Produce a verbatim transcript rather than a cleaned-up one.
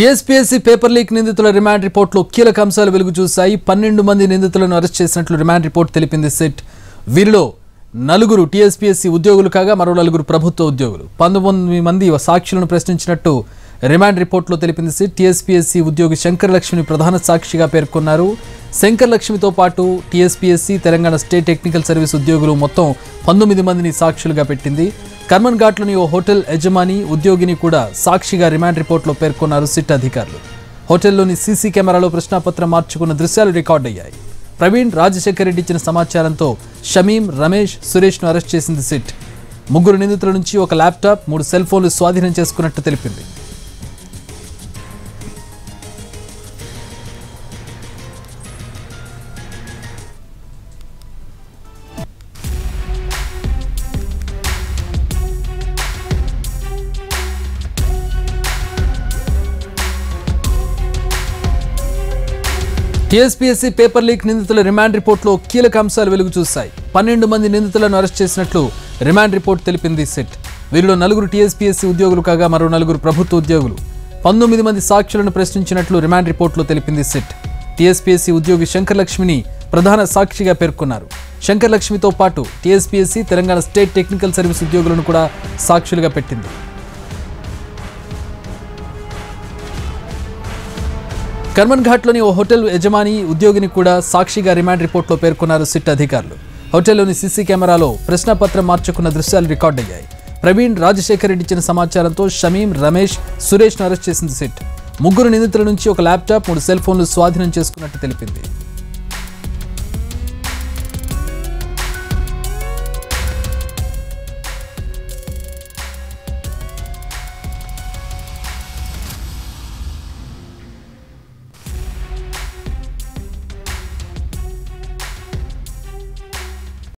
TSPSC paper leak నిందితుల remand రిపోర్టులో కీలక అంశాలు వెలుగు చూశాయి. పన్నెండు మంది నిందితులను అరెస్ట్ చేసినట్లు రిమాండ్ రిపోర్ట్ తెలిపింది సిట్. వీరిలో నలుగురు టీఎస్పీఎస్సీ ఉద్యోగులు కాగా మరో నలుగురు ప్రభుత్వ ఉద్యోగులు. పంతొమ్మిది మంది సాక్షులను ప్రశ్నించినట్టు రిమాండ్ రిపోర్టులో తెలిపింది సిట్. టీఎస్పీఎస్సీ ఉద్యోగి శంకర్ లక్ష్మిని ప్రధాన సాక్షిగా పేర్కొన్నారు. శంకర్ లక్ష్మితో పాటు TSPSC, Telangana state technical service ఉద్యోగులు మొత్తం పంతొమ్మిది మందిని సాక్షులుగా పెట్టింది. కర్మన్ ఘాట్లోని ఓ హోటల్ యజమాని ఉద్యోగిని కూడా సాక్షిగా రిమాండ్ రిపోర్టులో పేర్కొన్నారు సిట్ అధికారులు. హోటల్లోని సీసీ కెమెరాలో ప్రశ్నాపత్రం మార్చుకున్న దృశ్యాలు రికార్డయ్యాయి. ప్రవీణ్ రాజశేఖర్ రెడ్డి ఇచ్చిన సమాచారంతో షమీం, రమేష్, సురేష్ను అరెస్ట్ చేసింది సిట్. ముగ్గురు నిందితుల నుంచి ఒక ల్యాప్టాప్, మూడు సెల్ ఫోన్లు స్వాధీనం చేసుకున్నట్టు తెలిపింది. టీఎస్పీఎస్సీ పేపర్ లీక్ నిందితుల రిమాండ్ రిపోర్టులో కీలక అంశాలు వెలుగు చూశాయి. పన్నెండు మంది నిందితులను అరెస్ట్ చేసినట్లు రిమాండ్ రిపోర్ట్ తెలిపింది సిట్. వీరిలో నలుగురు టీఎస్పీఎస్సీ ఉద్యోగులు కాగా మరో నలుగురు ప్రభుత్వ ఉద్యోగులు. పంతొమ్మిది మంది సాక్షులను ప్రశ్నించినట్లు రిమాండ్ రిపోర్టులో తెలిపింది సిట్. టీఎస్పీఎస్సీ ఉద్యోగి శంకర్ లక్ష్మిని ప్రధాన సాక్షిగా పేర్కొన్నారు. శంకర్ లక్ష్మితో పాటు TSPSC, Telangana state technical service ఉద్యోగులను కూడా సాక్షులుగా పెట్టింది. కర్మన్ ఘాట్లోని ఓ హోటల్ యజమాని ఉద్యోగిని కూడా సాక్షిగా రిమాండ్ రిపోర్టులో పేర్కొన్నారు సిట్ అధికారులు. హోటల్లోని సీసీ కెమెరాలో ప్రశ్నాపత్రం మార్చుకున్న దృశ్యాలు రికార్డయ్యాయి. ప్రవీణ్ రాజశేఖర్ రెడ్డి ఇచ్చిన సమాచారంతో షమీం, రమేష్, సురేష్ను అరెస్ట్ చేసింది సిట్. ముగ్గురు నిందితుల నుంచి ఒక ల్యాప్టాప్, మూడు సెల్ ఫోన్లు స్వాధీనం చేసుకున్నట్టు తెలిపింది.